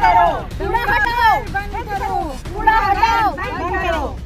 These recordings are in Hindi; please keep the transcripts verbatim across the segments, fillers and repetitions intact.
करो, कूड़ा हटाओ, बंद करो, कूड़ा हटाओ, बंद करो।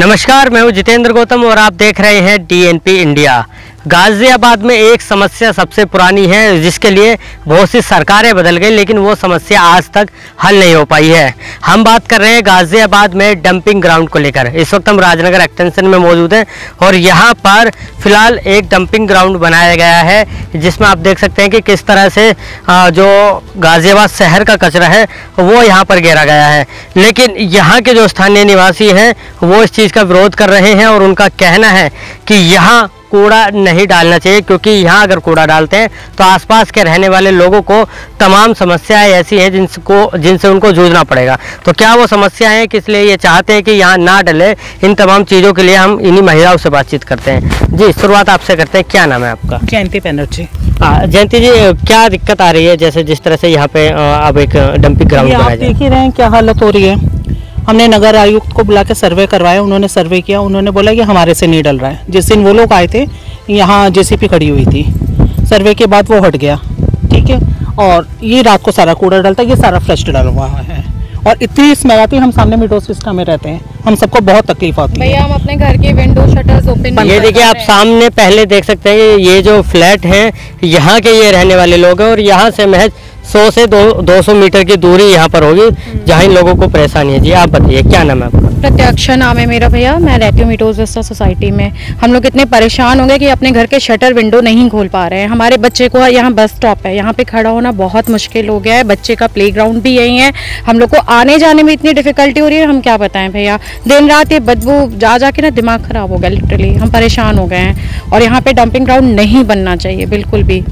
नमस्कार, मैं हूं जितेंद्र गौतम और आप देख रहे हैं डीएनपी इंडिया। गाजियाबाद में एक समस्या सबसे पुरानी है जिसके लिए बहुत सी सरकारें बदल गई लेकिन वो समस्या आज तक हल नहीं हो पाई है। हम बात कर रहे हैं गाजियाबाद में डंपिंग ग्राउंड को लेकर। इस वक्त हम राजनगर एक्सटेंशन में मौजूद हैं और यहाँ पर फिलहाल एक डंपिंग ग्राउंड बनाया गया है जिसमें आप देख सकते हैं कि किस तरह से जो गाजियाबाद शहर का कचरा है वो यहाँ पर घेरा गया है। लेकिन यहाँ के जो स्थानीय निवासी हैं वो इस चीज़ का विरोध कर रहे हैं और उनका कहना है कि यहाँ कूड़ा नहीं डालना चाहिए क्योंकि यहाँ अगर कूड़ा डालते हैं तो आसपास के रहने वाले लोगों को तमाम समस्याएं ऐसी हैं जिनको जिनसे उनको जूझना पड़ेगा। तो क्या वो समस्या है कि इसलिए ये चाहते हैं कि यहाँ ना डले, इन तमाम चीज़ों के लिए हम इन्हीं महिलाओं से बातचीत करते हैं। जी, शुरुआत आपसे करते हैं। क्या नाम है आपका? जयंती पेनोजी। जयंती जी, क्या दिक्कत आ रही है जैसे जिस तरह से यहाँ पे अब एक डंपिंग ग्राउंड बनाया जा रहा है? देख ही रहे हैं क्या हालत हो रही है। हमने नगरायुक्त को बुला के सर्वे करवाया, उन्होंने सर्वे किया, उन्होंने बोला कि हमारे से नहीं डल रहा है। जिस दिन वो लोग आए थे यहाँ जेसीपी खड़ी हुई थी, सर्वे के बाद वो हट गया, ठीक है। और ये रात को सारा कूड़ा डलता है, ये सारा फ्रेश डाला हुआ है और इतनी स्मेल आती है। हम सामने मिडोर सिस्टम में रहते हैं, हम सबको बहुत तकलीफ होती है। भैया, हम अपने घर के विंडो शटर्स ओपन, ये देखिए आप सामने पहले देख सकते हैं ये जो फ्लैट है यहाँ के ये रहने वाले लोग हैं और यहाँ से महज सौ से दो दो सौ मीटर की दूरी यहाँ पर होगी जहाँ इन लोगों को परेशानी है। जी, आप बताइए, क्या नाम है आपका? प्रत्यक्ष नाम है मेरा भैया, मैं रहती हूँ मिडोर विस्टा सोसाइटी में। हम लोग इतने परेशान होंगे कि अपने घर के शटर विंडो नहीं खोल पा रहे हैं। हमारे बच्चे को, यहाँ बस स्टॉप है, यहाँ पे खड़ा होना बहुत मुश्किल हो गया है। बच्चे का प्लेग्राउंड भी यही है। हम लोग को आने जाने में इतनी डिफिकल्टी हो रही है, हम क्या बताएं भैया। दिन रात ये बदबू जा जाके ना दिमाग खराब हो गया, लिटरली हम परेशान हो गए हैं। और यहाँ पे डंपिंग ग्राउंड नहीं बनना चाहिए बिल्कुल भी।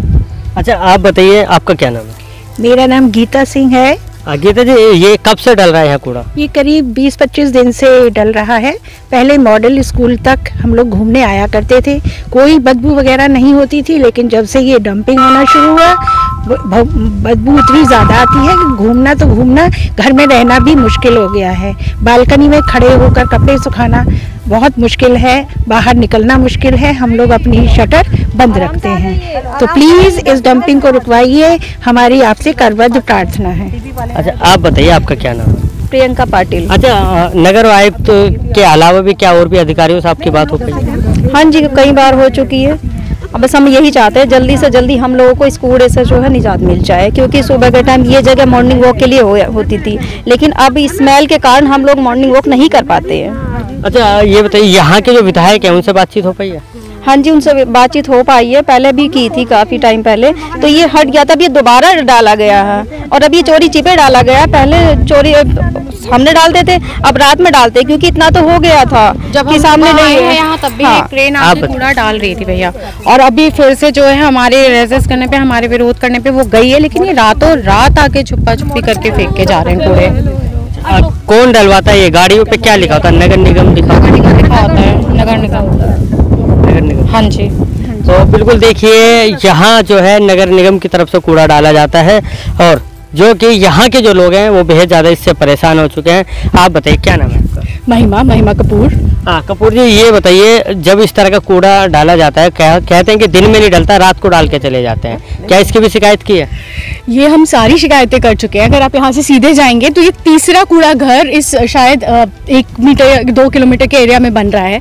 अच्छा, आप बताइए, आपका क्या नाम है? मेरा नाम गीता सिंह है। गीता जी, ये कब से डल रहा है यहाँ कूड़ा? ये करीब बीस पच्चीस दिन से डल रहा है। पहले मॉडल स्कूल तक हम लोग घूमने आया करते थे, कोई बदबू वगैरह नहीं होती थी, लेकिन जब से ये डंपिंग होना शुरू हुआ बदबू इतनी ज़्यादा आती है कि घूमना तो घूमना, घर में रहना भी मुश्किल हो गया है। बालकनी में खड़े होकर कपड़े सुखाना बहुत मुश्किल है, बाहर निकलना मुश्किल है। हम लोग अपनी शटर बंद रखते हैं, तो प्लीज़ इस डंपिंग को रुकवाइए, हमारी आपसे करबद्ध प्रार्थना है। अच्छा, आप बताइए, आपका क्या नाम है? प्रियंका पाटिल। अच्छा, नगर आयुक्त के अलावा भी क्या और भी अधिकारियों से आपकी बात हो गई? हाँ जी, कई बार हो चुकी है। अब बस हम यही चाहते हैं जल्दी से जल्दी हम लोगों को इस कूड़े से जो है निजात मिल जाए, क्योंकि सुबह के टाइम ये जगह मॉर्निंग वॉक के लिए हो, होती थी, लेकिन अब स्मेल के कारण हम लोग मॉर्निंग वॉक नहीं कर पाते हैं। अच्छा, ये बताइए, यहाँ के जो विधायक हैं उनसे बातचीत हो पाई है? हाँ जी, उनसे बातचीत हो पाई है, पहले भी की थी काफ़ी टाइम पहले, तो ये हट गया था, अब ये दोबारा डाला गया है और अब ये चोरी छिपे डाला गया। पहले चोरी हमने डालते थे, अब रात में डालते क्योंकि इतना तो हो गया था जब कि सामने नहीं है यहाँ, तब भी हाँ, एक ट्रेन आके कूड़ा डाल रही थी भैया। और अभी फिर से जो है हमारे रेजिस्ट करने पे, हमारे विरोध करने पे वो गई है, लेकिन ये रातों रात आके छुपा छुपी करके फेंक के जा रहे हैं कूड़े। कौन डलवाता है? ये गाड़ियों पे क्या लिखा होता है? नगर निगम लिखा होता है। नगर निगम, नगर निगम, हाँ जी। तो बिल्कुल देखिए, यहाँ जो है नगर निगम की तरफ से कूड़ा डाला जाता है और जो कि यहाँ के जो लोग हैं वो बेहद ज़्यादा इससे परेशान हो चुके हैं। आप बताइए, क्या नाम है आपका? महिमा, महिमा कपूर। हाँ, कपूर जी, ये बताइए, जब इस तरह का कूड़ा डाला जाता है, कह, कहते हैं कि दिन में नहीं डलता, रात को डाल के चले जाते हैं, क्या इसकी भी शिकायत की है? ये हम सारी शिकायतें कर चुके हैं। अगर आप यहाँ से सीधे जाएंगे तो ये तीसरा कूड़ा घर इस शायद एक मीटर दो किलोमीटर के एरिया में बन रहा है।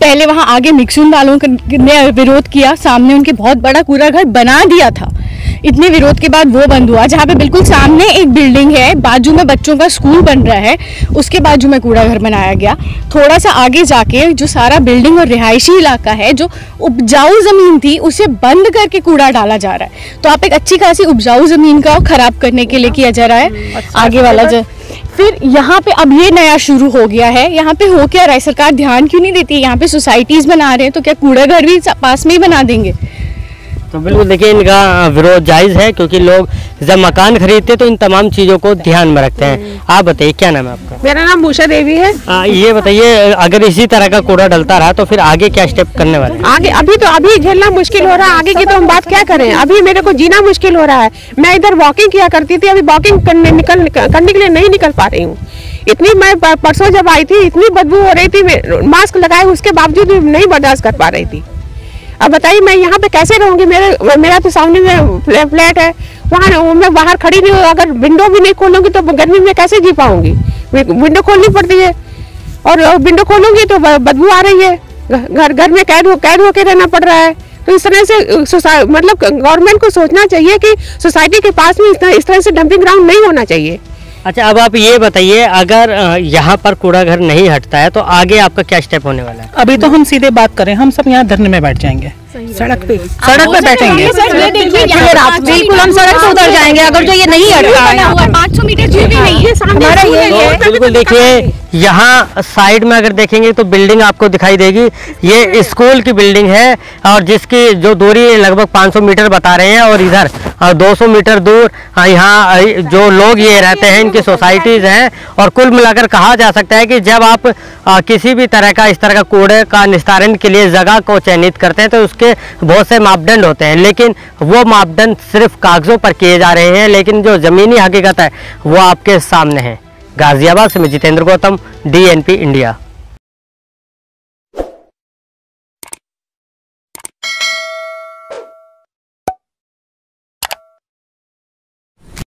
पहले वहाँ आगे मिक्सुन वालों ने विरोध किया, सामने उनके बहुत बड़ा कूड़ा घर बना दिया था, इतने विरोध के बाद वो बंद हुआ। जहाँ पे बिल्कुल सामने एक बिल्डिंग है, बाजू में बच्चों का स्कूल बन रहा है, उसके बाजू में कूड़ा घर बनाया गया। थोड़ा सा आगे जाके जो सारा बिल्डिंग और रिहायशी इलाका है, जो उपजाऊ ज़मीन थी उसे बंद करके कूड़ा डाला जा रहा है। तो आप एक अच्छी खासी उपजाऊ ज़मीन का ख़राब करने के लिए किया जा रहा है आगे वाला जो। फिर यहाँ पे अब ये नया शुरू हो गया है। यहाँ पे हो क्या रहा है? सरकार ध्यान क्यों नहीं देती? यहाँ पे सोसाइटीज़ बना रहे हैं, तो क्या कूड़ा घर भी पास में ही बना देंगे? तो बिल्कुल देखिए, इनका विरोध जायज़ है क्योंकि लोग जब मकान खरीदते हैं तो इन तमाम चीज़ों को ध्यान में रखते हैं। आप बताइए, क्या नाम है आपका? मेरा नाम उषा देवी है। आ, ये बताइए, अगर इसी तरह का कूड़ा डलता रहा तो फिर आगे क्या स्टेप करने वाले हैं? आगे अभी तो अभी झेलना मुश्किल हो रहा है, आगे की तो हम बात क्या करें। अभी मेरे को जीना मुश्किल हो रहा है। मैं इधर वॉकिंग किया करती थी, अभी वॉकिंग करने निकल करने के लिए नहीं निकल पा रही हूँ। इतनी, मैं परसों जब आई थी इतनी बदबू हो रही थी, मास्क लगाए उसके बावजूद भी नहीं बर्दाश्त कर पा रही थी। अब बताइए मैं यहाँ पे कैसे रहूँगी, मेरे मेरा तो सामने में फ्लैट है, वहाँ मैं बाहर खड़ी नहीं हूँ, अगर विंडो भी नहीं खोलूँगी तो गर्मी में कैसे जी पाऊँगी। विंडो खोलनी पड़ती है और विंडो खोलूँगी तो बदबू आ रही है, घर घर में कैद हो कैद होकर रहना पड़ रहा है। तो इस तरह से मतलब गवर्नमेंट को सोचना चाहिए कि सोसाइटी के पास में इस तरह से डंपिंग ग्राउंड नहीं होना चाहिए। अच्छा, अब आप ये बताइए, अगर यहाँ पर कूड़ा घर नहीं हटता है तो आगे आपका क्या स्टेप होने वाला है? अभी तो हम सीधे बात करें, हम सब यहाँ धरने में बैठ जाएंगे, सड़क पे सड़क पे बैठेंगे, बिल्कुल हम सड़क से उतर जाएंगे अगर जो ये नहीं हट रहा है। पाँच सौ मीटर दूर भी नहीं है हमारा ये। बिल्कुल देखिए, यहाँ साइड में अगर देखेंगे तो बिल्डिंग आपको दिखाई देगी, ये स्कूल की बिल्डिंग है और जिसकी जो दूरी लगभग पाँच सौ मीटर बता रहे हैं, और इधर दो सौ मीटर दूर यहाँ जो लोग ये रहते हैं, इनकी सोसाइटीज हैं। और कुल मिलाकर कहा जा सकता है कि जब आप किसी भी तरह का इस तरह का कूड़े का निस्तारण के लिए जगह को चयनित करते हैं तो उसके बहुत से मापदंड होते हैं, लेकिन वो मापदंड सिर्फ कागजों पर किए जा रहे हैं, लेकिन जो ज़मीनी हकीकत है वो आपके सामने है। गाजियाबाद से मैं Jitendra Gautam, D N P India.